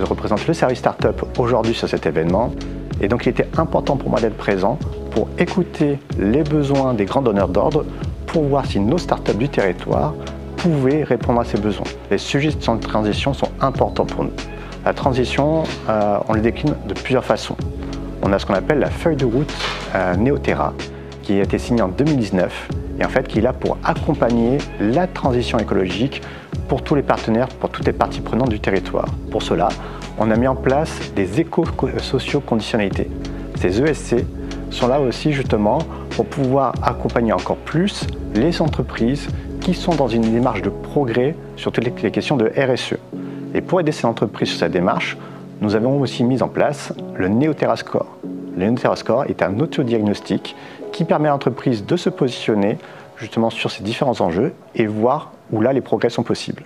Je représente le service Startup aujourd'hui sur cet événement et donc il était important pour moi d'être présent pour écouter les besoins des grands donneurs d'ordre pour voir si nos startups du territoire pouvaient répondre à ces besoins. Les sujets de transition sont importants pour nous. La transition, on les décline de plusieurs façons. On a ce qu'on appelle la feuille de route NéoTerra qui a été signée en 2019 et en fait qui est là pour accompagner la transition écologique pour tous les partenaires, pour toutes les parties prenantes du territoire. Pour cela, on a mis en place des éco-socio-conditionnalités. Ces ESC sont là aussi justement pour pouvoir accompagner encore plus les entreprises qui sont dans une démarche de progrès sur toutes les questions de RSE. Et pour aider ces entreprises sur cette démarche, nous avons aussi mis en place le NéoTerra Score. Le NéoTerra Score est un autodiagnostic qui permet à l'entreprise de se positionner justement sur ces différents enjeux et voir où là les progrès sont possibles.